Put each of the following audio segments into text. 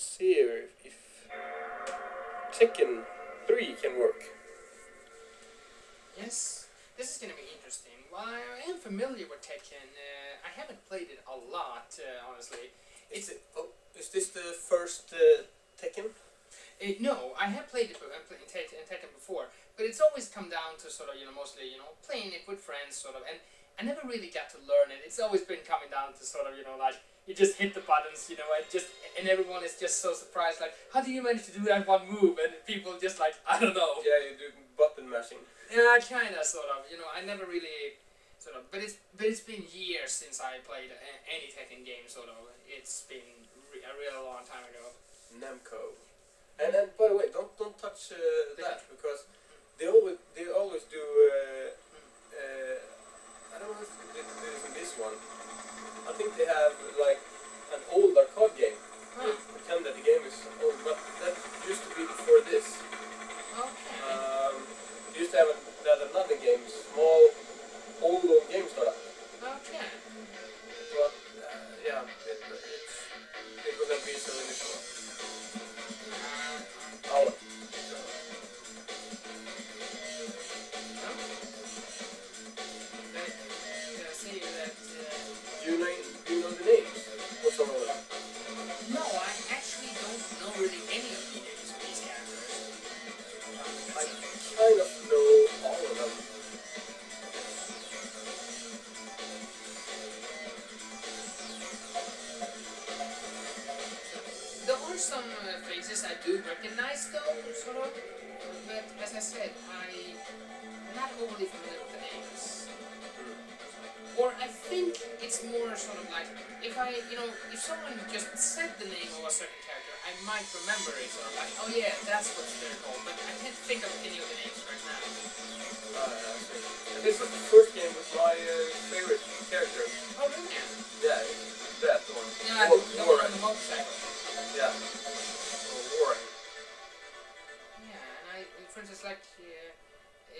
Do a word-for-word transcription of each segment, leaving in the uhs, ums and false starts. Let's see if, if Tekken three can work. Yes, this is gonna be interesting. Well, I am familiar with Tekken. Uh, I haven't played it a lot, uh, honestly. It's is, it, oh, is this the first uh, Tekken? Uh, no, I have played it I've played in Tekken before, but it's always come down to sort of, you know, mostly, you know, playing it with friends, sort of, and I never really got to learn it. It's always been coming down to sort of, you know, like, you just hit the buttons, you know, and just, and everyone is just so surprised, like, how do you manage to do that one move? And people just like, I don't know. Yeah, you do button mashing. Yeah, kind of, sort of, you know, I never really, sort of, but it's, but it's been years since I played any Tekken game, sort of. It's been re a real long time ago. Namco. And then, by the way, don't don't touch uh, that, because they always they always do. Uh, uh, I don't know if they do this in this one. I think they have like an old arcade game. Huh. They pretend that the game is old, but that used to be before this. Okay. Um, they used to have that another game, small old old game startup. Okay. But uh, yeah, it, it's, it was a piece of initial. Remember it, so I'm like, oh yeah, that's what they're called, but I can't think of any of the names right now. Uh, this was the first game with my uh, favorite character. Oh, really? Yeah, that one. Yeah, War the one on the motorcycle. Yeah. Or Warren. Yeah, and I, for instance, like, uh, uh,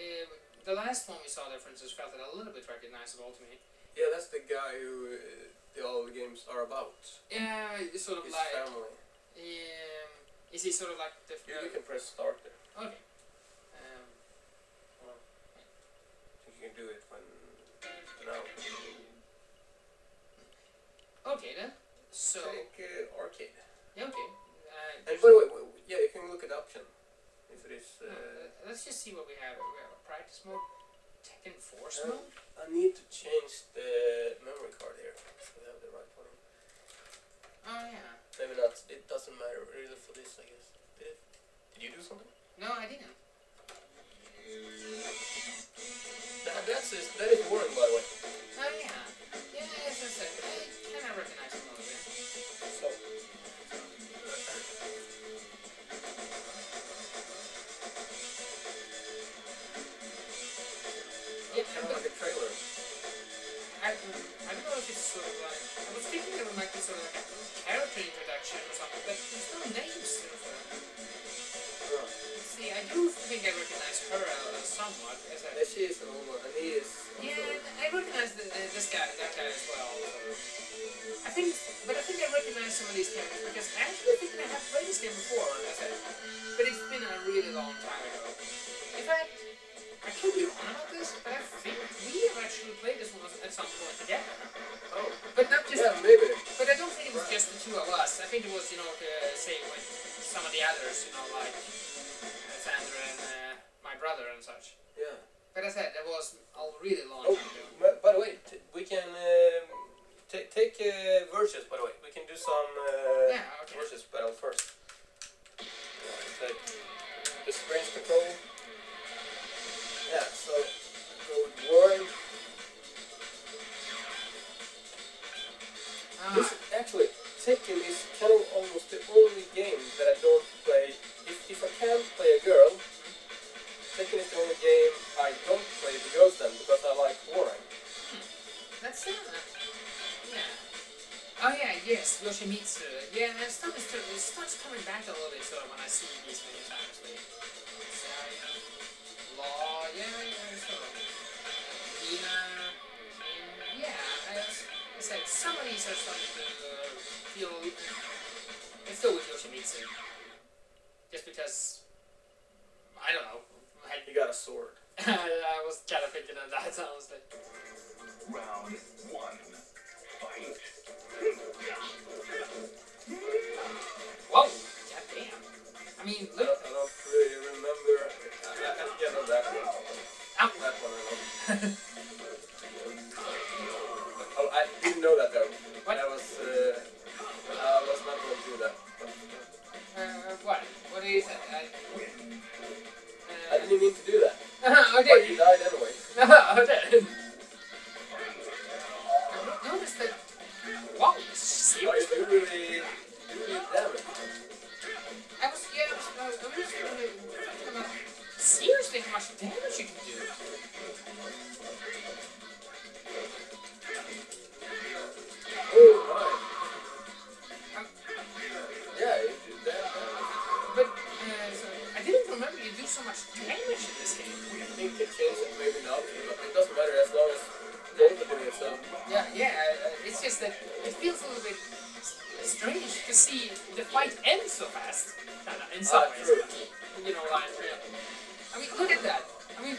the last one we saw there, for instance, felt a little bit recognizable to me. Yeah, that's the guy who uh, all the games are about. Yeah, it's sort of his like... family. Um, is he sort of like the... Yeah, you can press start there. Okay. Um, well, you can do it when... now. Okay then. So... Take uh, arcade. Yeah, okay. Uh, and by the way, yeah, you can look at the option. If it is... Uh, uh, let's just see what we have. We have a practice mode. Tekken four mode. Uh, I need to change the memory card here. So we have the right one. Oh yeah. Maybe not. It doesn't matter really for this, I guess. Did it? Did you do something? No, I didn't. That, that's is, that is Warren, by the way. Oh yeah. Yeah, yes, yes, yes. I kind of recognize him a little bit. So. Yeah, kind of like a trailer. I, I don't know if it's sort of like... I was thinking it might be sort of like a character introduction or something, but there's no names in it. Right. See, I do think I recognize her uh, somewhat. As I... Yeah, she is an old one, and he is... Yeah, and I recognize the, uh, this guy, that guy as well. I think... But I think I recognize some of these characters, because I actually think I have played this game before, as I said. But it's been a really long time ago. In fact... I could be wrong about this, but I think we have actually played this one at some point together. Oh. But not just... Yeah, maybe. But I don't think it was right. Just the two of us. I think it was, you know, uh, say, with some of the others, you know, like uh, Sandra and uh, my brother and such. Yeah. But as I said, that was a really long oh, time ago. By the way, t we can um, t take uh, verses, by the way. We can do some uh, yeah, okay. verses battle first. Yeah, so the range control. Yeah, so go with Warren. Ah. This actually, Tekken is kind of almost the only game that I don't play. If if I can play a girl, Tekken is the only game I don't play the girls then because I like Warren. Hmm. That's it. Yeah. Oh yeah, yes, Yoshimitsu. Yeah, and stuff is it starts coming back a little bit sort of when I see these many times. Oh, yeah, yeah, so. Dina, and yeah, as I said, some of these are starting to uh, feel I still wish Yoshimitsu. Just because, I don't know. You got a sword. I was kind of thinking of that, honestly. Round one. Fight. Whoa! God damn. I mean, look. I don't really remember. I, I, yeah, no, that one. Ow. That one I remember. Oh, I didn't know that, though. What? I was, uh, I was not going to do that. Uh, what? What is that? I... I didn't mean to do that. Uh-huh, okay. But you died anyway. Uh-huh, okay. I noticed that... Wow, this is serious. You really... You really damage. I was... Yeah, I was... I was just really... Seriously, how much damage you can do. Oh, my. Um, yeah, you do that damage. But, uh, so I didn't remember you do so much damage in this game. I think they changed it, maybe not, but it doesn't matter as long as they're doing it, so... Yeah, yeah, uh, it's just that it feels a little bit strange to see the fight end so fast. In some ah, ways. True. You know, like, yeah. I mean, look at that. I mean,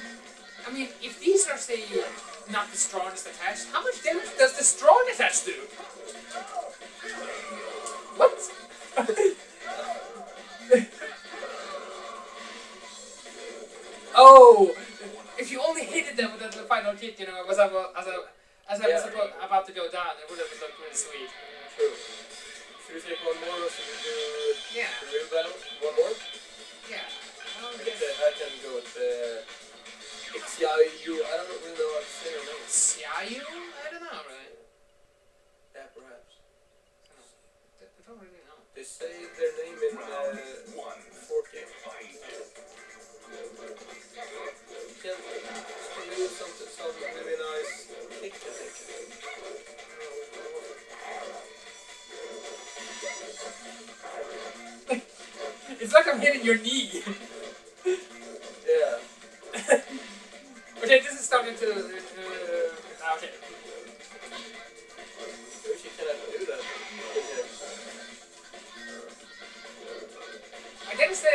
I mean, if these are, say, not the strongest attached, how much damage does the strong attached do? What? Oh! If you only hit them with the final kick, you know, as I was, as I, as I yeah, was about, yeah. about to go down, it would have looked really sweet. True. Should we take one more, or should we do... Yeah. Should we do that? One more? Yeah. I think that I can go with the... Xiaoyu, I don't really know what to say or not. Xiaoyu? I don't know, right? Yeah, perhaps. I don't know. I don't really know. They say their name in the... Uh, fourth game. You can use some, some really nice kick to take it. It's like I'm hitting your knee. Yeah. Okay, this is starting to... Uh, uh, okay. I wish you cannot do that. I didn't say...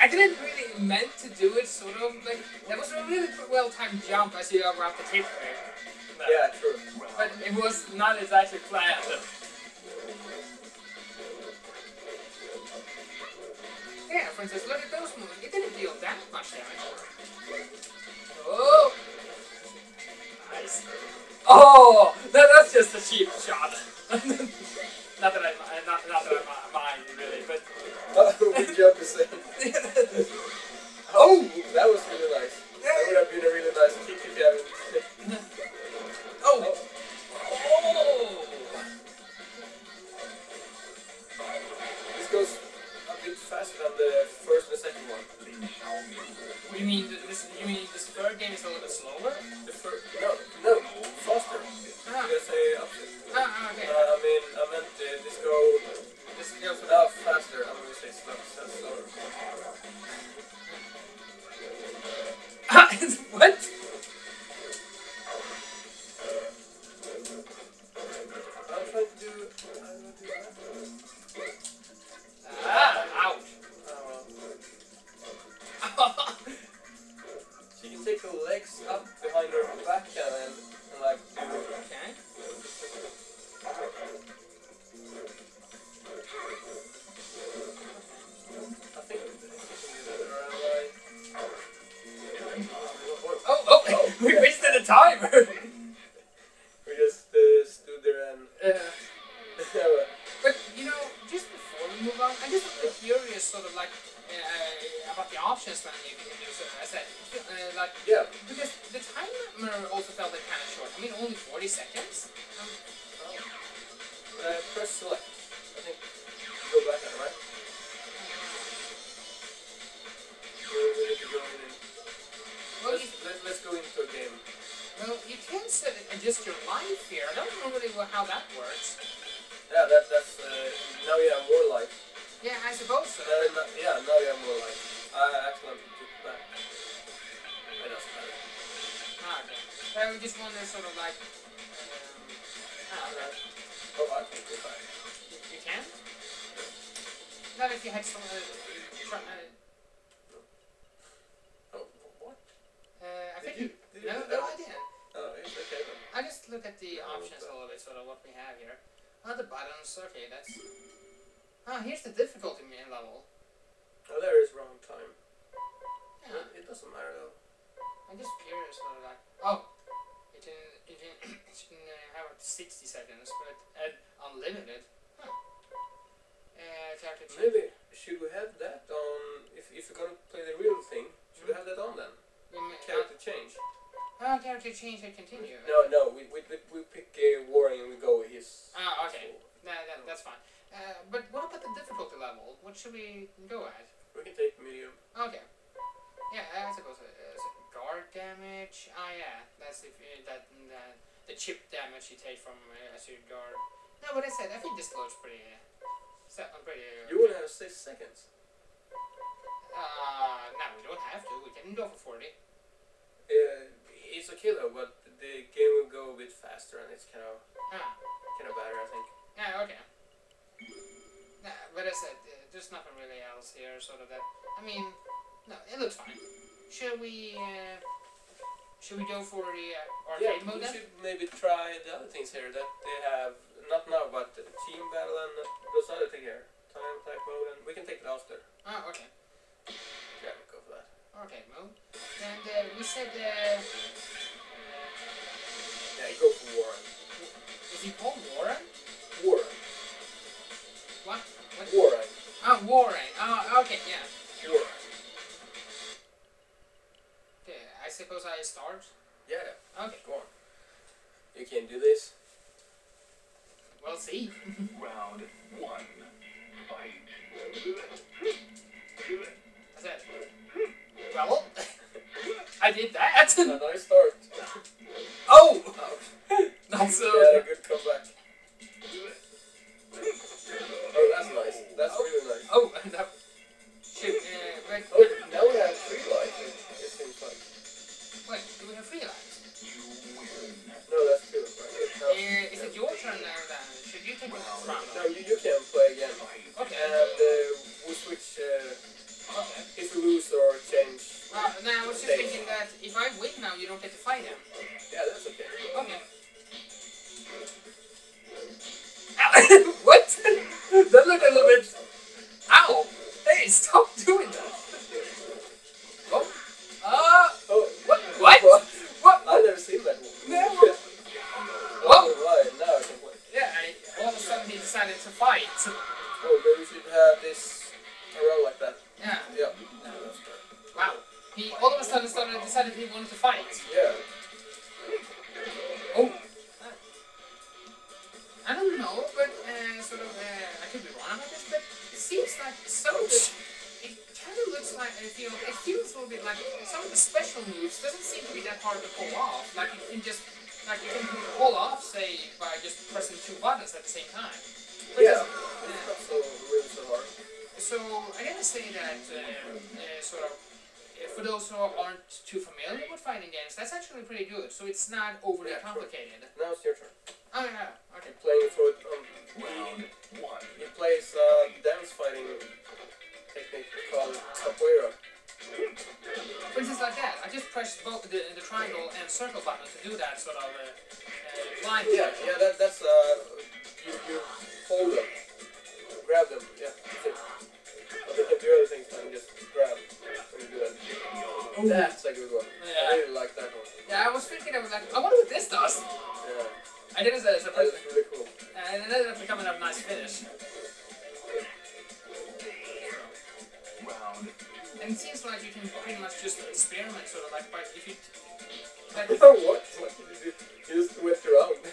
I didn't really meant to do it, sort of, like, that was a really well-timed jump as you wrapped the tape there. But, yeah, true. But it was not exactly planned. Yeah, for instance, look at those moves. It didn't deal that much damage. Oh! Nice. Oh! That, that's just a cheap shot. Not that I not, not that I mind, really, but... Good job to say. Oh! That was really nice. That would have been a really nice kick if you haven't... Oh! Oh! This goes a bit faster than the first and the second one. You mean this, you mean this third game is a little bit slower? The first... No, no, faster. Ah. You say opposite. Ah, okay. Uh, I mean, I meant uh, this go... This goes without faster, I'm going to say slow, slow, slow. What? I'm trying to do... I'm going to do that. Ah, ouch. Oh. She can take her legs up behind her back and, and like do... Okay. We wasted a timer! We just uh, stood there and... Uh, but, you know, just before we move on, I'm just a bit curious, sort of like, uh, about the options menu you can do, so I said, uh, like, yeah. Because the timer also felt like kind of short. I mean, only forty seconds. Um, oh. uh, press select. I think you go back there, right? We need to go in and... Let's, let, let's go into a game. Well, you can set it, adjust your life here. I don't know really how that works. Yeah, that, that's... Uh, now you have more life. Yeah, I suppose so. Uh, no, yeah, now you have more life. I actually took it back. It doesn't matter. Ah, okay. I would just wonder sort of like... Um, ah, okay. Oh, I can go back. You, you can? if you had someone trying to... Oh, what? Uh, I think you... you no, no, I didn't. Oh, it's okay then. I just look at the options a little bit, sort of what we have here. Oh, the buttons, okay, that's... Oh, here's the difficulty level. Oh, there is wrong time. Yeah. It, it doesn't matter though. I'm just curious about that. Oh! It can, it can, it can have up to sixty seconds, but at unlimited. Huh. Uh, Maybe, should we have that on, if, if you're gonna play the real thing, should we have that on then? Character change. Oh, character change and continue. No, no, we, we, we pick uh, Warren and we go with his... Ah, okay. No, that, that's fine. Uh, but what about the difficulty level? What should we go at? We can take medium. Okay. Yeah, I suppose uh, so guard damage. Ah, yeah, that's if you, that, that the chip damage you take from uh, as your guard. No, what I said, I think this loads pretty. Uh, pretty uh, you will have six seconds. Uh, no, we don't have to. We can go for forty. Uh, it's a killer, but the game will go a bit faster, and it's kind of ah. kind of better, I think. Yeah, okay. Nah, but I said, uh, there's nothing really else here, sort of that. I mean. No, it looks fine. Should we, uh, should we go for the uh, arcade yeah, mode then? Yeah, we should maybe try the other things here that they have, not now, but the team battle and those other things here. Time attack mode, and we can take it after. Oh, okay. Yeah, we'll go for that. Arcade mode. And uh, we said, uh... yeah, go for Warren. Is he called Warren? Warren. What? What? Warren. Oh, Warren. Oh, okay, yeah. Warren. I suppose I start? Yeah. Okay. Go on. You can do this. We'll see. Round one. Fight. That's it. Well, I did that. And I start. Oh! Oh. That's uh, yeah, a good comeback. Oh, that's nice. That's oh. really nice. Oh, that... Shoot, uh, wait. Oh, now we have three life, it seems like. Wait, do we have three lives? No, that's two. Right? Uh, is it your turn now then? Should you take well, a round? No, you, you can play again. Okay. And uh, we'll switch uh, okay. if we lose or change. Uh, now, I was just thinking that if I win now, you don't get to fight him. Yeah, that's okay. Okay. What? That looked a little bit... Ow! Hey, stop doing that! Oh. Uh... Oh. What? What? I've never seen that one. Never. Oh, right. Now I can play. Yeah, I all of a sudden he decided to fight. Oh, maybe we should have this around like that. Yeah. Yeah. No, that's good. Wow. He all of a sudden started, decided he wanted to fight. Yeah. Oh. I don't know, but uh, sort of, uh, I could be wrong about this, but it seems like so good. Kind of looks like it feels, it feels a little bit like some of the special moves doesn't seem to be that hard to pull off. Like you can just like you can pull off, say, by just pressing two buttons at the same time. But yeah, it's not so really so hard. So I gotta say that uh, uh, sort of uh, for those who aren't too familiar with fighting games, that's actually pretty good. So it's not overly yeah, complicated. Sure. Now it's your turn. Oh yeah. Okay. Playing for it on round one. He plays uh, dance fighting. Technique called Capoeira. For instance, like that, I just pressed both the, the triangle and circle button to do that sort of uh, uh, line. Yeah, yeah, that, that's uh, you, you hold them, grab them, yeah. But they can do other things and just grab when you do that. Ooh. That's a good one. Yeah. I really like that one. Yeah, I was thinking I was like, I wonder what this does. Yeah. I did it as a person. That's really cool. Uh, and it ended up becoming a nice finish. And it seems like you can pretty much just experiment, sort of like, by if you... Like, what? What did you do? You just went around. Uh,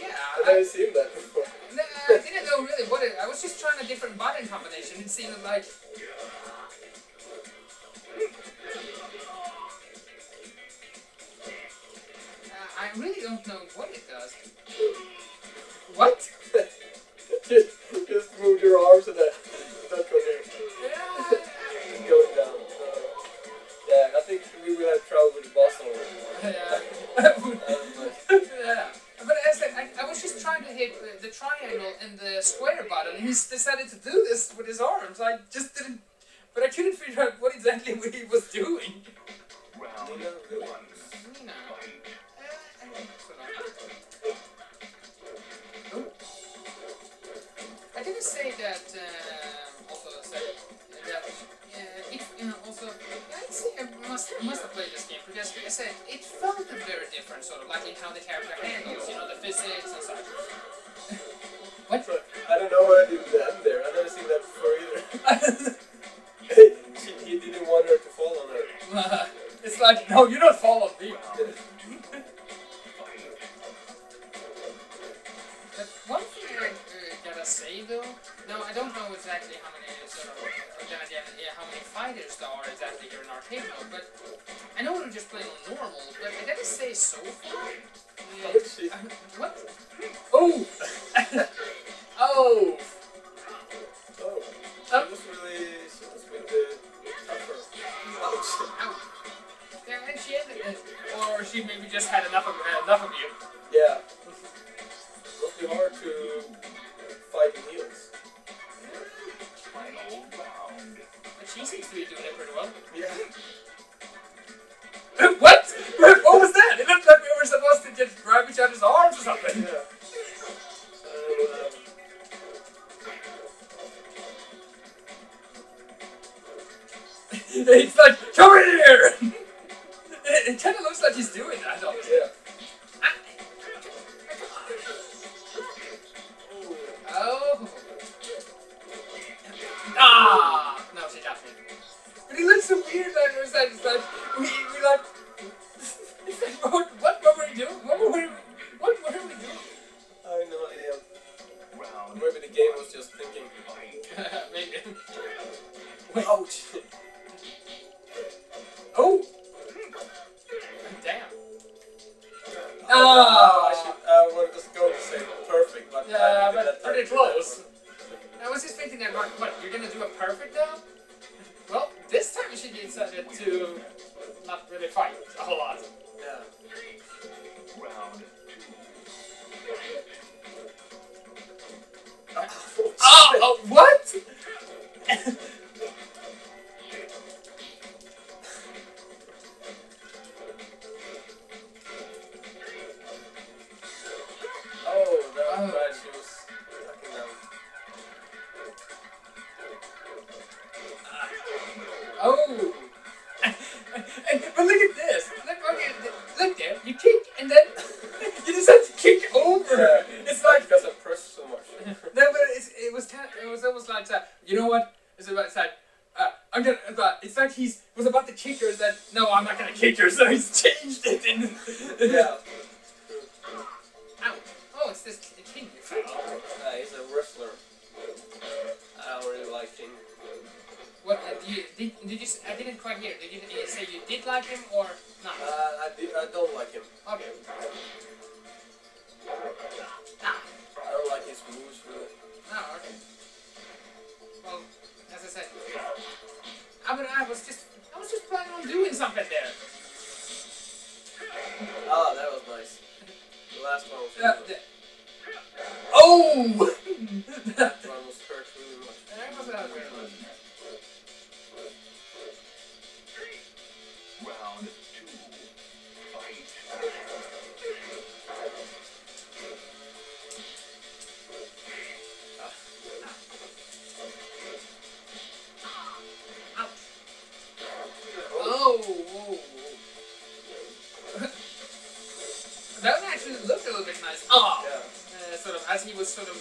yeah. I've never seen that before. No, I didn't know really what it... I was just trying a different button combination. It seemed like... Uh, I really don't know what it does. What? just, just moved your arms and that. That's what it is. Yeah. Going down. So, yeah, I think we will have trouble with the boss already. Yeah. um, yeah. But as I, I was just trying to hit the triangle and the square button. He's decided to do this with his arms. I just didn't, but I couldn't figure out what exactly he was doing. Round one. No. Oh. I didn't say that. Uh, also said that. Uh, it, you know, also, I'd say I must must have played this game because I said it felt very different, sort of like in how the character handles, you know, the physics and such. What? So, I don't know why I did that there. I've never seen that before either. He didn't want her to fall on her. It's like, no, you don't fall on me. But one thing I uh, gotta say though, now I don't know exactly how many sort of, yeah, how many fighters there are exactly here in arcade mode, but I know we're just playing on normal, but I gotta say so far. Oh, shit. Uh, what? Oh! Oh! Oh. Um, she was really... She was with the tougher. Oh, ow. Yeah, and she ended it. Or she maybe just had enough of, uh, enough of you. Yeah. It must be hard to fight in heels. But she seems to be doing it pretty well. Yeah. What? What was that? It looked like we were supposed to just grab each other's arms or something. Yeah. It's like, come here! It, it kind of looks like he's doing that, obviously. Yeah. I, oh. Ah! No, she got me. But he looks so weird, like, it's like, it's like we, we like, it's like, what, what were we doing? What were we, what were we doing? I have no idea. Maybe the game was just thinking. Maybe. Wait. Ouch. Oh! Damn. Oh! oh. I, should, I wanted to go to say perfect, but... Yeah, but pretty close. I was just thinking that, like, what, you're gonna do a perfect now? Well, this time you should be decided to not really fight a whole lot. Yeah. Round two. Oh, oh, oh, what? He's was about to kick her. That no, I'm not gonna kick her. So he's changed it. In, yeah. Ow! Oh, it's this the king. Oh, uh, he's a wrestler. I don't really like him. What uh, do you, did? Did you? I didn't quite hear. Did you, did you say you did like him or not? Uh, I did, I don't like him. Okay. Ah. I don't like his moves really. Ah, okay. Well, as I said. I mean, I was just, I was just planning on doing something there. Oh, that was nice. The last one was uh, the... Oh! That one was hurt really much. That was hurt really much. Round two. Oh! Yeah. Uh, sort of, as he was sort of...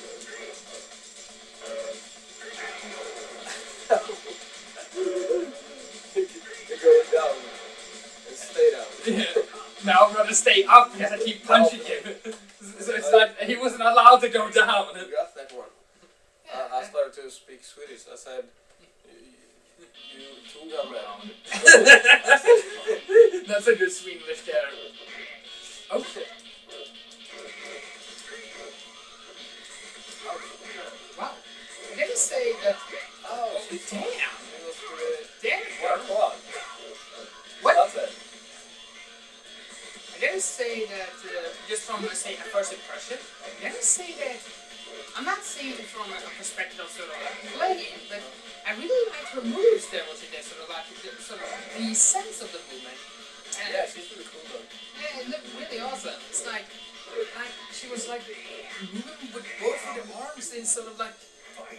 You're going down. And stay down. Yeah. Now I'm gonna stay up because I keep punching him. So it's like, he wasn't allowed to go down. You got that one. Yeah. Uh, I started to speak Swedish. I said... You tog han down. That's a good Swedish character. Okay. Say that. Oh, damn! Damn! What? What? I didn't say that uh, just from uh, say a first impression. I didn't say that I'm not saying from a perspective of sort of like playing, but I really like her moves there was in there, sort of like sort of the sense of the movement. And yeah, she's really cool though. Yeah, it looked really awesome. It's like, like she was like moving with both of them arms in sort of like,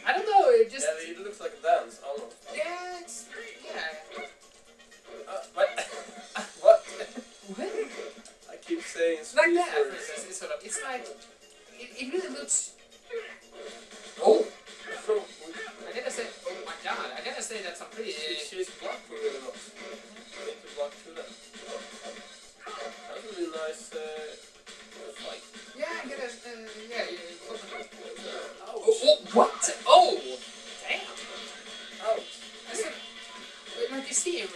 I don't know, it just... Yeah, it looks like a dance, almost. Yeah, it's... yeah. Uh, what? What? What? I keep saying it's like that. It's, it's, sort of, it's like it, it really looks. Oh! I didn't say. Oh my god! I didn't say that's a pretty. She, she's blocked for really long. I need to block through them. That's a really nice uh, fight. Yeah, I get it. Uh, yeah, you. Yeah. Oh, oh! What? Oh! Damn! Oh! Like you see it.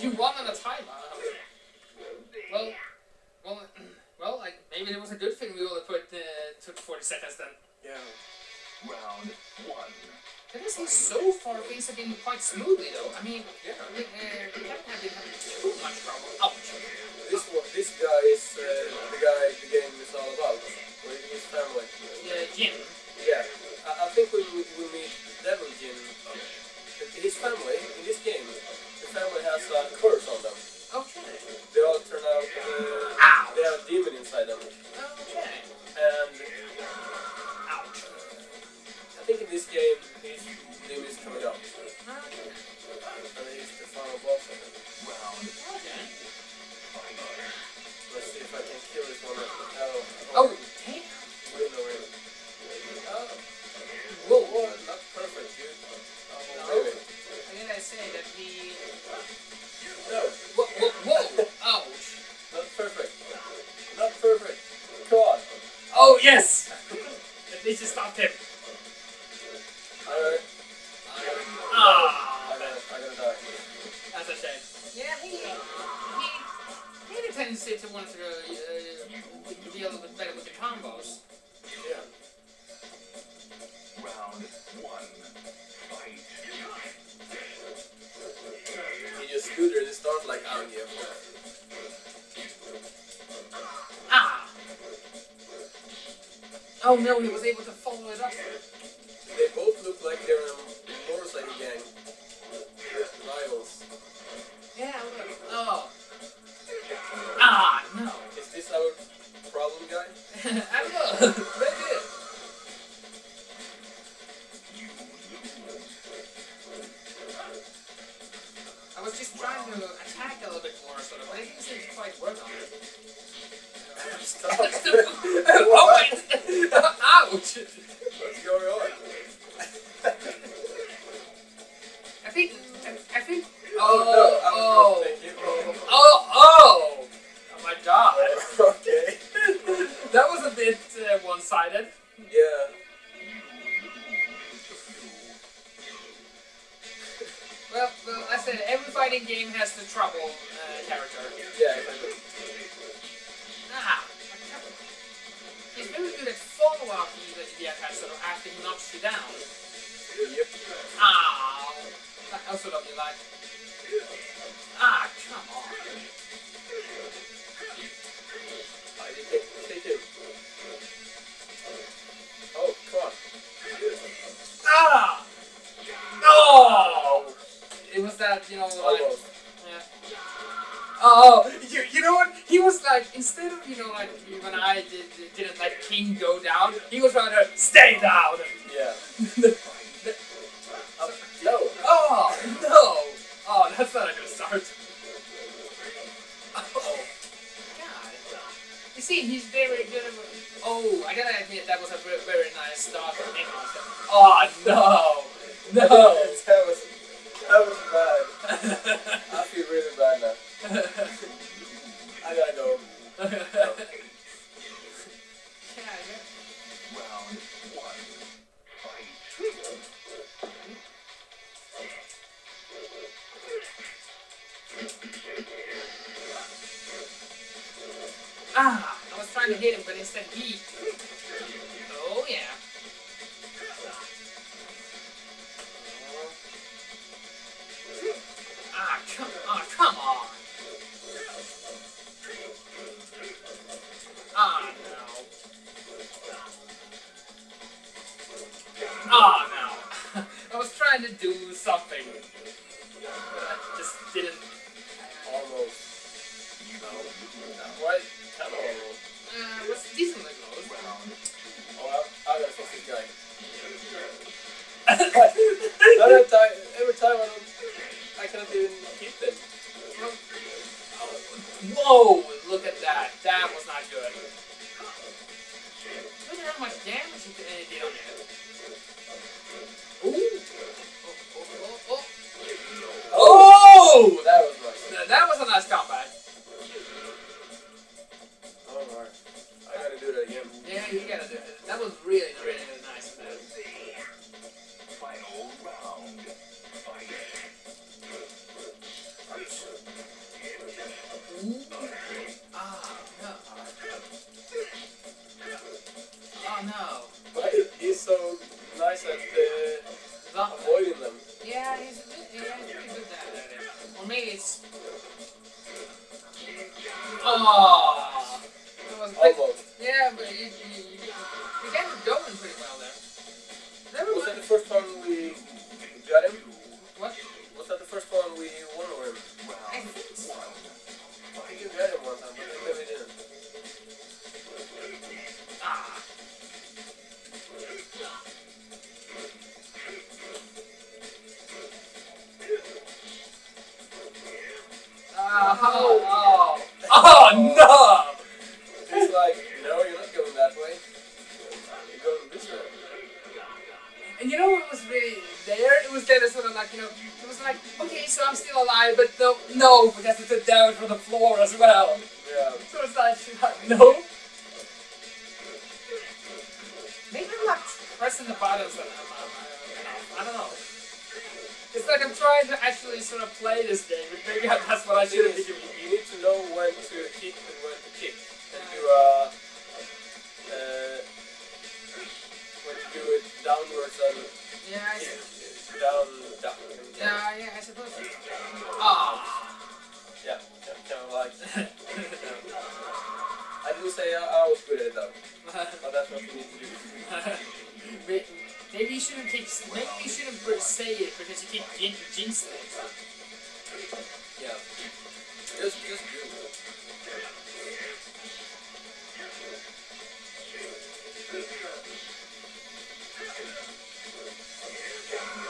You won on a timeout. Well, well, well. Like maybe it was a good thing we only put uh, took forty seconds then. Yeah. Round one. That is so far. Things have been quite smoothly though. I mean, yeah. We uh, haven't been having too much trouble. Ouch. This one, this guy is uh, the guy the game is all about. Where his family. Yeah, Jin. Yeah. I, I think we we, we meet Devil Jin. His family in this game. Family has a curse on them. Okay. They all turn out, uh, they have a demon inside them. Okay. And, ouch. I think in this game, his demon is coming out. Okay. And he's the final boss of it. Wow. Okay. Let's see if I can kill this one. Oh. Oh. Yes! At least you stopped him. Alright. Ah! I'm gonna die. That's a shame. Yeah, he... He, he had a tendency to want to uh, uh, deal a little bit better with the combos. Yeah. Round one. Fight. He just scooter and starts like out here. Oh no, he was able to follow it up. They both look like they're in a motorcycle gang. Rivals. Yeah, look. Oh. Ah, no. Is this our problem guy? I don't know. Maybe it. I was just trying to attack a little bit more, sort of, but it didn't seem to quite work on it. Oh, wait. Ouch! What's going on? I think... I think... Oh, oh, no. oh. oh, oh! Oh my god! Okay. That was a bit uh, one-sided. Yeah. Well, well, I said every fighting game has the trouble uh, character. Yeah, exactly. Ah. It's very good at follow-up even if the attack sort of actually knocks you down. Yep. Ow! That also lovely like. Ah, come on. I didn't take, take it. Oh, come on. Ah! No! It was that, you know, like... Almost. Oh, you, you know what? He was like, instead of, you know, like, when I did, didn't let King go down, he was trying to stay down! Yeah. the, the, oh, no. Oh, no! Oh, that's not a good start. Oh, God. You see, he's very good at... Oh, I gotta admit, that was a very, very nice start for him. Oh, no! No! That was, that was bad. I feel really bad now. I gotta go. No. Yeah, yeah. Round one. Ah, I was trying to hit him, but instead he. Oh yeah. Ah, come, ah, come on. do something. But I just didn't. Almost. No. What? Hello. Uh, it was decently close. Oh, well, I was fucking going. Every time, every time I don't. I cannot even hit them. Whoa! Look at that. That was not good. Look at how much damage you did on it. Ooh! Oh! Oh! Oh! Oh! Oh! That was nice. That was a nice combat. Oh my! I gotta do that again. Yeah, you gotta do it. That was really, really nice. Final round. No. But he's so nice at uh, avoiding them. Yeah, he's a bit, yeah, he's pretty good at that. Or maybe it's... Oh! It was like, yeah, but you, you, you, you got it going pretty well there. Never was mind. That the first time we got him? What? Was that the first time we won over him? I think so. I think you got him one time, but I think we didn't. Ah! Oh, oh, oh, no! He's like, no, you're not going that way. You're going this way. And you know what was really there? It was there sort of like, you know, it was like, okay, so I'm still alive, but no, no, because it took damage from the floor as well. Yeah. So it's like, no. Maybe I'm like pressing the buttons and I'm, I don't know. It's like I'm trying to actually sort of play this game, but maybe that's what I should have been doing. You need to know when to kick and when to kick. And do uh, uh when to do it downwards and yeah, I kick. See. Down, down, down. Yeah, yeah, I suppose. Ah. Yeah, kind of like. I do say I, I was good at that, but that's what you need to do. Maybe you shouldn't keep. Maybe you shouldn't say it because you keep gin jinxing it. Yeah. Just, just do it.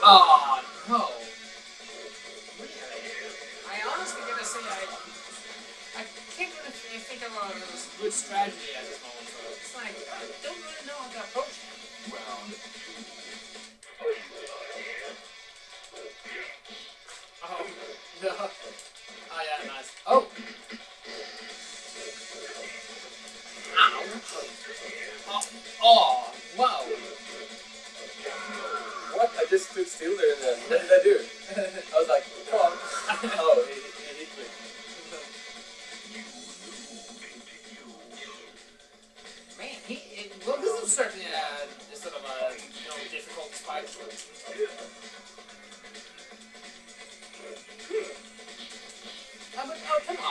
Oh no! I honestly gotta say I, I can't really think of a good strategy at this moment. It's like I don't really know how to approach it. Round. Oh, no. Oh, yeah, nice. Oh! Ow! Oh, oh, wow! What? I just stood still there and then. What did I do? I was like, come on. Oh, he, he hit me. Man, he. It, well, this is certainly uh, sort of a you know, difficult fight. Oh, but, oh, come on.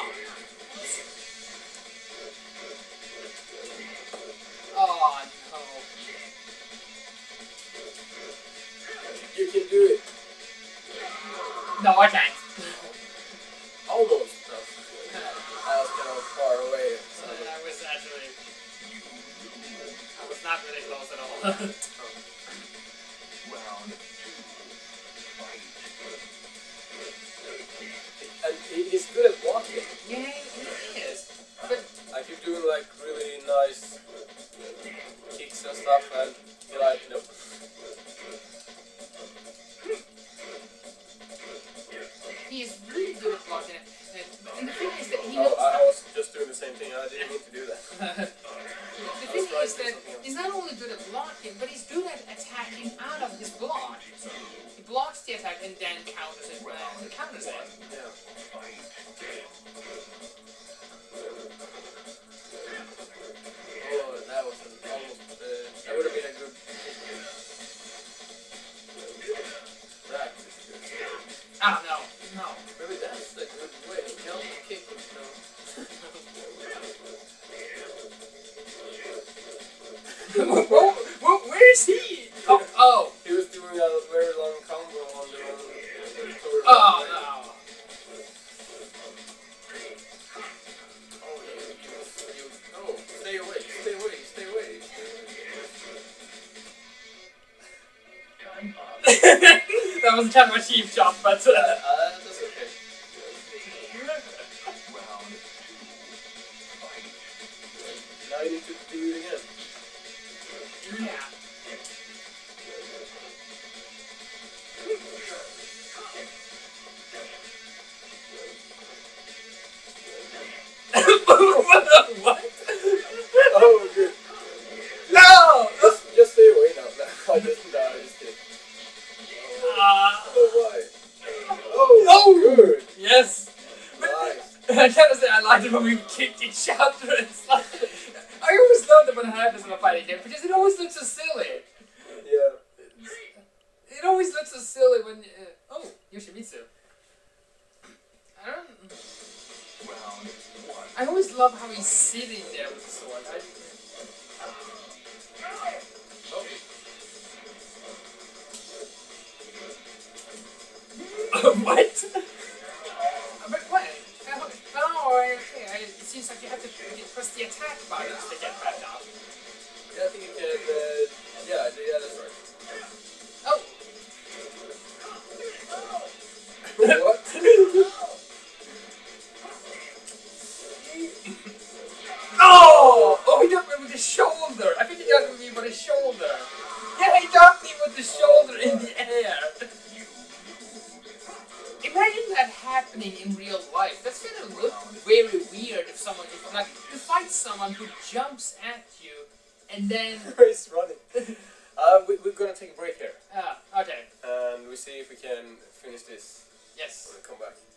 Oh, no. You can do it. No, I can't. Almost. I was kind of far away. So. Uh, I was actually... I was not really close at all. Round two. Fight. And he's good at walking. Yeah, he is. But I keep doing like really nice kicks and stuff, and you're like, nope. He is really good at walking. And the thing is that he knows. Oh, I was just doing the same thing. I didn't mean to do that. The thing is that he's not only good at blocking, but he's good at attacking out of his block. He blocks the attack and then counters it. And counters it. Yeah. Oh, that was an almost. Uh, that would have been a good. That was good. Ah, no. No. Maybe that's the good way to kill the kick. Where is he? Oh, oh! He was doing a very long combo on the That was kind of a cheap shot, but... Uh, uh, that's okay. Now you need to do it again. Yeah. What? Oh, good. No! Just, just stay away now. No, I just, no, I just did. Oh, uh, oh, no! Good. Yes. Nice. I kind of say I liked it when we kicked each other. It's like, I always love that when it happens in a fighting game because it always looks so silly. Yeah. It's, it always looks so silly when. Uh, oh, Yoshimitsu. I don't. Round one. I always love how he's sitting there with the sword. I, oh. What? But what? Oh, okay. It seems like you have to press the attack button to get back up. Yeah, I think you can. Uh, yeah, yeah, that's right. Oh. What? Oh! Oh, he dumped me with the shoulder! I think he dumped me with the shoulder! Yeah, he dumped me with the shoulder in the air! Imagine that happening in real life. That's gonna look very weird if someone... If, like, you fight someone who jumps at you, and then... He's running. uh, we, we're gonna take a break here. Ah, okay. And we see if we can finish this. Yes. We'll come back.